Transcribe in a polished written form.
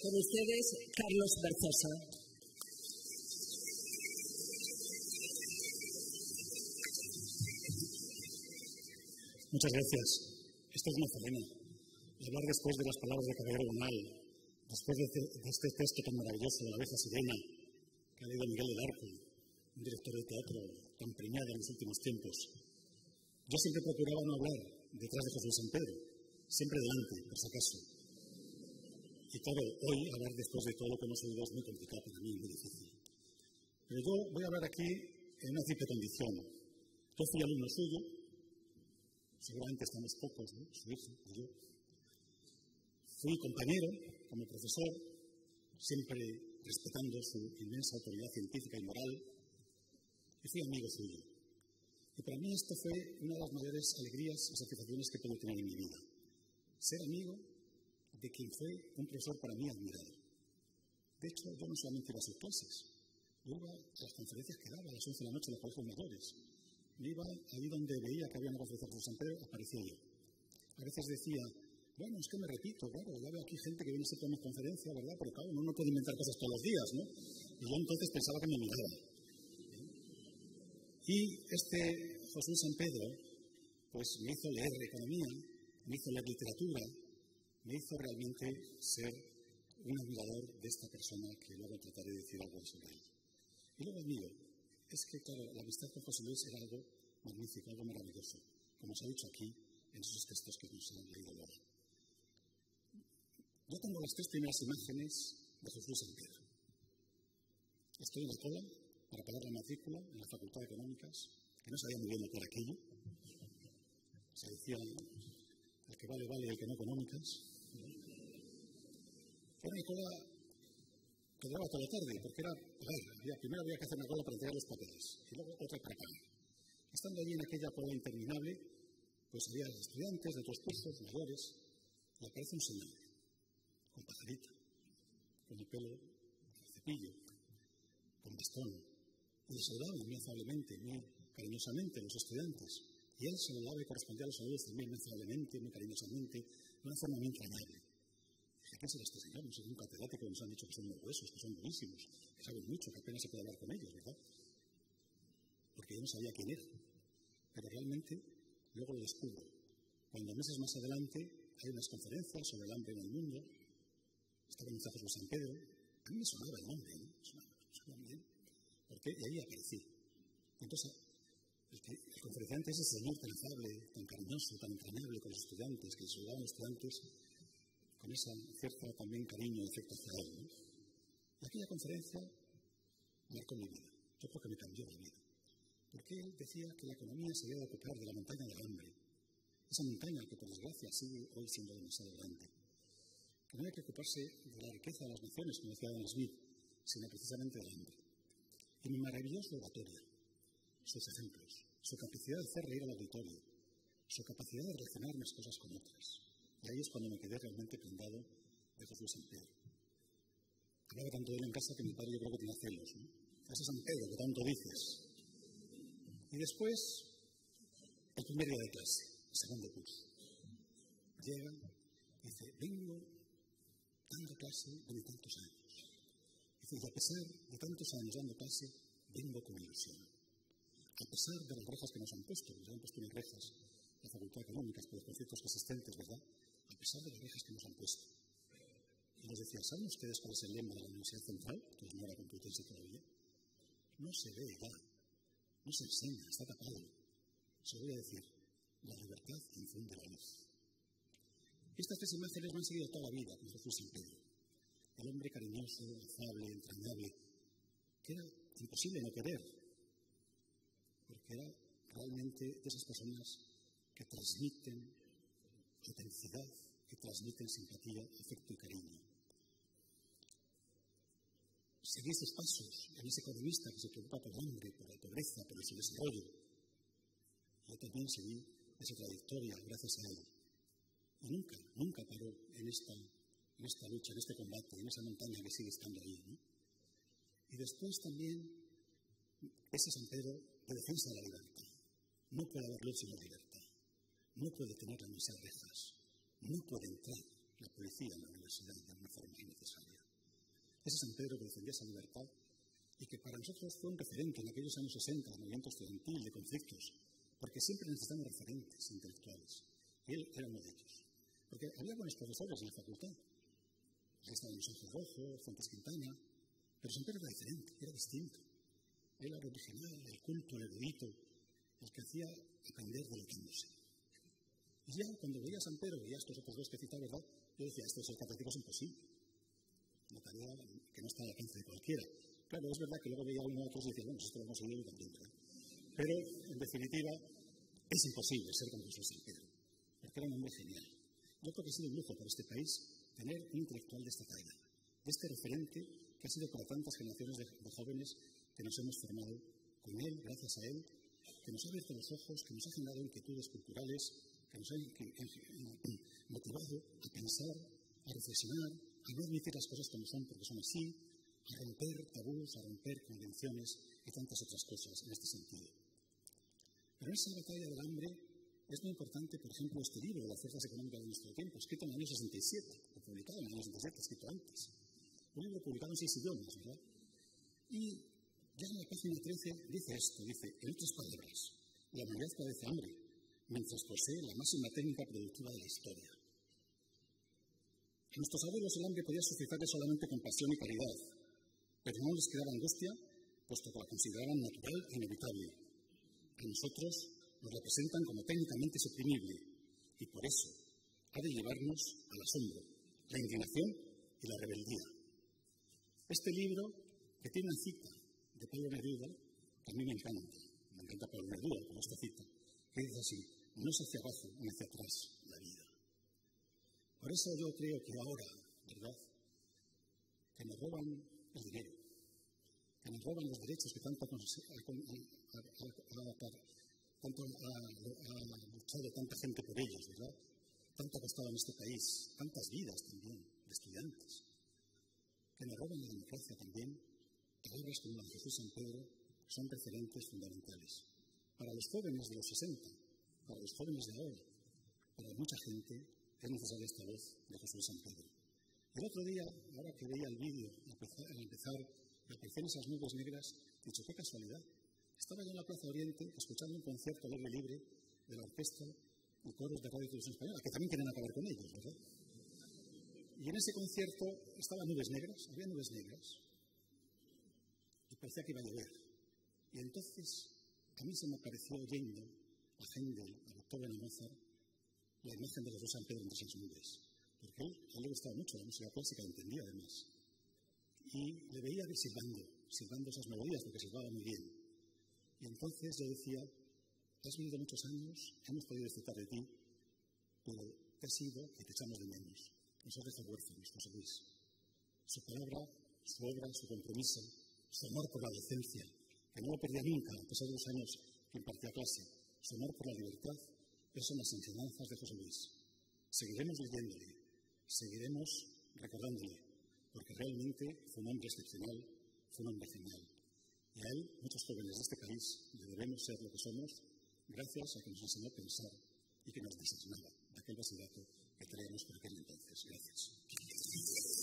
Con ustedes, Carlos Berzosa. Muchas gracias. Esto es una faena. Hablar después de las palabras de Caballero Bonald, después de este texto tan maravilloso de La abeja sirena, que ha leído Miguel del Arco, un director de teatro tan premiado en los últimos tiempos. Yo siempre procuraba no hablar detrás de José Luis Sampedro, siempre delante, por si acaso. Y claro, hoy hablar después de todo lo que hemos oído es muy complicado para mí, muy difícil. Pero yo voy a hablar aquí en una cierta condición. Yo fui alumno suyo, seguramente estamos pocos, ¿no? Su hijo y yo. Fui compañero como profesor, siempre respetando su inmensa autoridad científica y moral, y fui amigo suyo. Y para mí esto fue una de las mayores alegrías y satisfacciones que pude tener en mi vida. Ser amigo de quien fue un profesor para mí admirado. De hecho, yo no solamente iba a sus clases, yo iba a las conferencias que daba a las 11 de la noche en los colegios mayores. Me iba allí donde veía que había una conferencia de San Pedro, aparecía yo. A veces decía, bueno, es que me repito, claro, ya veo aquí gente que viene siempre a mis conferencias, ¿verdad? Porque claro, uno no puede inventar cosas todos los días, ¿no? Y yo entonces pensaba que me miraba. Y este José Sampedro, pues me hizo leer economía, me hizo leer literatura, me hizo realmente ser un admirador de esta persona que luego trataré de decir algo sobre él. Y luego mío, es que claro, la amistad con José Luis era algo magnífico, algo maravilloso, como se ha dicho aquí en esos textos que nos han leído luego. Yo tengo las tres primeras imágenes de José Luis Sampedro. Estoy en la cola para pagar la matrícula en la Facultad de Económicas, que no sabía muy bien lo que era aquello. Se decía, el que vale, vale, el que no, económicas. Era una cola que duraba toda la tarde, porque era pagar. Primero había que hacer una cola para entregar los papeles, y luego otra para pagar. Estando allí en aquella cola interminable, pues había estudiantes de otros cursos, mayores, y aparece un señor, con pajarita, con el pelo, con el cepillo, con bastón, y le saludaban muy afablemente, muy cariñosamente los estudiantes. Y él saludaba y correspondía a los saludos también muy afablemente, muy cariñosamente, de una forma muy entrañable. Dije, ¿qué será este señor? No sé, un catedrático que nos han dicho que son muy gruesos, que son buenísimos, que saben mucho, que apenas se puede hablar con ellos, ¿verdad? Porque yo no sabía quién era. Pero realmente, luego lo descubro. Cuando meses más adelante hay unas conferencias sobre el hambre en el mundo, estaba en el José Luis Sampedro, a mí me sonaba el nombre, ¿no? Bien, porque ahí aparecí. Entonces, el conferenciante ese señor tan afable, tan cariñoso, tan entrañable con los estudiantes, que saludaban a los estudiantes con esa cierta también cariño y cierto hacia él, ¿no? Y aquella conferencia marcó mi vida. Yo creo que me cambió la vida. Porque él decía que la economía se había de ocupar de la montaña del hambre. Esa montaña que, por desgracia, sigue hoy siendo demasiado grande. Que no hay que ocuparse de la riqueza de las naciones, como decía Adam Smith, sino precisamente del hambre. Y mi maravillosa oratoria, sus ejemplos, su capacidad de hacer reír al auditorio, su capacidad de relacionar unas cosas con otras. Y ahí es cuando me quedé realmente prendado de José Luis Sampedro. Hablaba tanto de él en casa que mi padre yo creo que tenía celos, ¿no? Ese Sampedro que tanto dices. Y después, el primer día de clase, el segundo curso. Llega y dice, vengo dando clase de tantos años. Y a pesar de tantos años dando clase, vengo con ilusión. A pesar de las rejas que nos han puesto unas rejas, la Facultad Económica, por los conceptos existentes, ¿verdad? A pesar de las rejas que nos han puesto. Y les decía, ¿saben ustedes cuál es el lema de la Universidad Central? Que no era complutense todavía. No se ve ya, no se enseña, está tapado. Se voy a decir, la libertad infunde la luz. Estas tres imágenes me han seguido toda la vida, como José Luis Sampedro. El hombre cariñoso, afable, entrañable, que era imposible no querer, porque era realmente de esas personas que transmiten autenticidad, que transmiten simpatía, afecto y cariño. Seguí sus pasos en ese economista que se preocupa por el hambre, por la pobreza, por su desarrollo. Yo también seguí esa trayectoria gracias a él. Y nunca, nunca paró en esta lucha, en este combate, en esa montaña que sigue estando ahí, ¿no? Y después también ese Sampedro de defensa de la libertad. No puede haber luz sin la libertad. No puede tener las mismas rejas. No puede entrar la policía en la universidad de una forma innecesaria. Ese Sampedro que defendía esa libertad y que para nosotros fue un referente en aquellos años 60, de movimiento estudiantil, de conflictos, porque siempre necesitamos referentes intelectuales. Y él era uno de ellos. Porque había buenos profesores en la facultad. Ahí estaban San de Rojo, Fontes Quintana, pero Sampedro era diferente, era distinto. Él era original, el culto, el erudito, el que hacía aprender deleitándose. Y ya cuando veía a Sampedro, veía a estos otros dos que citaba, ¿verdad? Yo decía, esto es el catedrático, es imposible. Una tarea que no está al alcance de cualquiera. Claro, es verdad que luego veía a uno a otros y decía, bueno, esto lo hemos oído también, ¿verdad? Pero, en definitiva, es imposible ser como José Sampedro, porque era un hombre genial. Yo creo que ha sido un lujo para este país tener un intelectual de esta talla, de este referente que ha sido para tantas generaciones de jóvenes que nos hemos formado con él, gracias a él, que nos ha abierto los ojos, que nos ha generado inquietudes culturales, que nos ha motivado a pensar, a reflexionar, a no admitir las cosas como son porque son así, a romper tabús, a romper convenciones y tantas otras cosas en este sentido. Pero esa batalla del hambre es muy importante, por ejemplo, este libro de las Fuerzas Económicas de Nuestro Tiempo, escrito en el año 67, o publicado en el año 67, escrito antes. Un libro publicado en 6 idiomas, ¿verdad? Y ya en la página 13 dice esto, dice, en otras palabras, la humanidad padece hambre, mientras posee la máxima técnica productiva de la historia. A nuestros abuelos el hambre podía suscitarle solamente compasión y caridad, pero no les quedaba angustia, puesto que la consideraban natural e inevitable. A nosotros nos la presentan como técnicamente suprimible, y por eso ha de llevarnos al asombro, la indignación y la rebeldía. Este libro, que tiene una cita de Pablo Neruda, que a mí me encanta Pablo Neruda con esta cita, que dice así, no es hacia abajo ni hacia atrás la vida. Por eso yo creo que ahora, ¿verdad?, que nos roban el dinero, que nos roban los derechos que tanto ha luchado tanta gente por ellos, ¿verdad? Tanto ha costado en este país, tantas vidas también de estudiantes, que nos roban la democracia también. Palabras como la de Jesús Sampedro son referentes fundamentales para los jóvenes de los 60, para los jóvenes de ahora, para mucha gente. Es necesaria esta voz de José Luis Sampedro. El otro día, ahora que veía el vídeo, al aparecer esas nubes negras, dicho, qué casualidad. Estaba yo en la Plaza Oriente escuchando un concierto al aire libre de la orquesta y coros de Radio y Televisión Española, que también quieren acabar con ellos, ¿verdad? Y en ese concierto estaban nubes negras, había nubes negras, y parecía que iba a llover. Y entonces a mí se me apareció oyendo a Händel, a Beethoven y Mozart, la imagen de José Sampedro entre esas nubes, porque a él le gustaba mucho la música clásica, entendía además. Y le veía silbando esas melodías, porque silbaba muy bien. Y entonces yo decía, has vivido muchos años, hemos podido disfrutar de ti, pero te has ido y te echamos de menos. Nos has dejado huérfanos, José Luis. Su palabra, su obra, su compromiso, su amor por la docencia, que no lo perdía nunca, a pesar de los años que impartía clase, su amor por la libertad, esas son las enseñanzas de José Luis. Seguiremos leyéndole, seguiremos recordándole, porque realmente fue un hombre excepcional, fue un hombre genial. Y a él, muchos jóvenes de este país, le debemos ser lo que somos, gracias a que nos enseñó a pensar y que nos designaba de aquel bachillerato que traíamos por aquel entonces. Gracias.